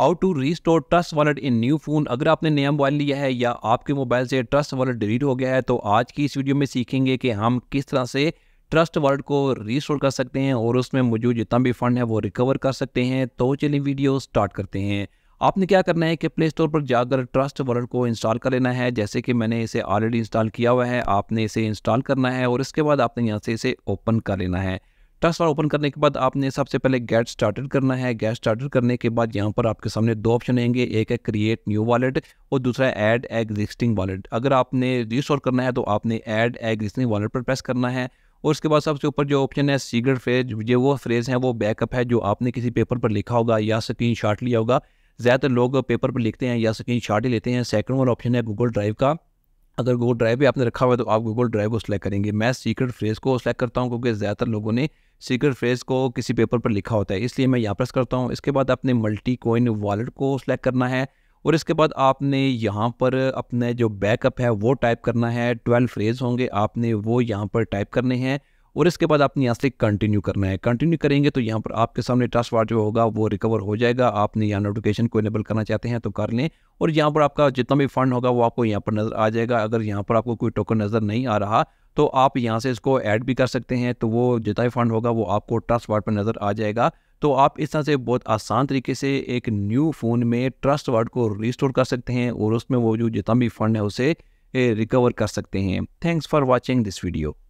How to restore Trust wallet in new phone. अगर आपने नया मोबाइल लिया है या आपके मोबाइल से ट्रस्ट वॉलेट डिलीट हो गया है तो आज की इस वीडियो में सीखेंगे कि हम किस तरह से ट्रस्ट वॉलेट को रीस्टोर कर सकते हैं और उसमें मौजूद जितना भी फंड है वो रिकवर कर सकते हैं। तो चलिए वीडियो स्टार्ट करते हैं। आपने क्या करना है कि प्ले स्टोर पर जाकर ट्रस्ट वॉलेट को इंस्टॉल कर लेना है। जैसे कि मैंने इसे ऑलरेडी इंस्टॉल किया हुआ है, आपने इसे इंस्टॉल करना है और इसके बाद आपने यहाँ से इसे ओपन कर लेना है। ट्रस्ट वॉलेट ओपन करने के बाद आपने सबसे पहले गेट स्टार्टेड करना है। गेट स्टार्टेड करने के बाद यहाँ पर आपके सामने दो ऑप्शन रहेंगे, एक है क्रिएट न्यू वॉलेट और दूसरा ऐड एग्जिस्टिंग वॉलेट। अगर आपने रीस्टोर करना है तो आपने ऐड एग्जिस्टिंग वॉलेट पर प्रेस करना है और उसके बाद सबसे ऊपर जो ऑप्शन है सीक्रेट फ्रेज, जो वो फ्रेज़ है वो बैकअप है जो आपने किसी पेपर पर लिखा होगा या स्क्रीनशॉट लिया होगा। ज़्यादातर लोग पेपर पर लिखते हैं या स्क्रीनशॉट ही लेते हैं। सेकंड वाला ऑप्शन है गूगल ड्राइव का। अगर गूगल ड्राइव भी आपने रखा हुआ है तो आप गूगल ड्राइव को सिलेक्ट करेंगे। मैं सीक्रेट फ्रेज को सिलेक्ट करता हूं क्योंकि ज़्यादातर लोगों ने सीक्रेट फ्रेज को किसी पेपर पर लिखा होता है, इसलिए मैं यहाँ प्रेस करता हूँ। इसके बाद आपने मल्टी कॉइन वॉलेट को सिलेक्ट करना है और इसके बाद आपने यहाँ पर अपने जो बैकअप है वो टाइप करना है। 12 फ्रेज होंगे, आपने वो यहाँ पर टाइप करने हैं और इसके बाद आपने यहाँ से कंटिन्यू करना है। कंटिन्यू करेंगे तो यहाँ पर आपके सामने ट्रस्ट वॉलेट जो होगा वो रिकवर हो जाएगा। आपने यहाँ नोटिफिकेशन को इनेबल करना चाहते हैं तो कर लें और यहाँ पर आपका जितना भी फंड होगा वो आपको यहाँ पर नज़र आ जाएगा। अगर यहाँ पर आपको कोई टोकन नज़र नहीं आ रहा तो आप यहाँ से इसको ऐड भी कर सकते हैं, तो वो जितना भी फंड होगा वो आपको ट्रस्ट वॉलेट पर नज़र आ जाएगा। तो आप इस तरह से बहुत आसान तरीके से एक न्यू फ़ोन में ट्रस्ट वॉलेट को रिस्टोर कर सकते हैं और उसमें वो जो जितना भी फंड है उसे रिकवर कर सकते हैं। Thanks for watching this video.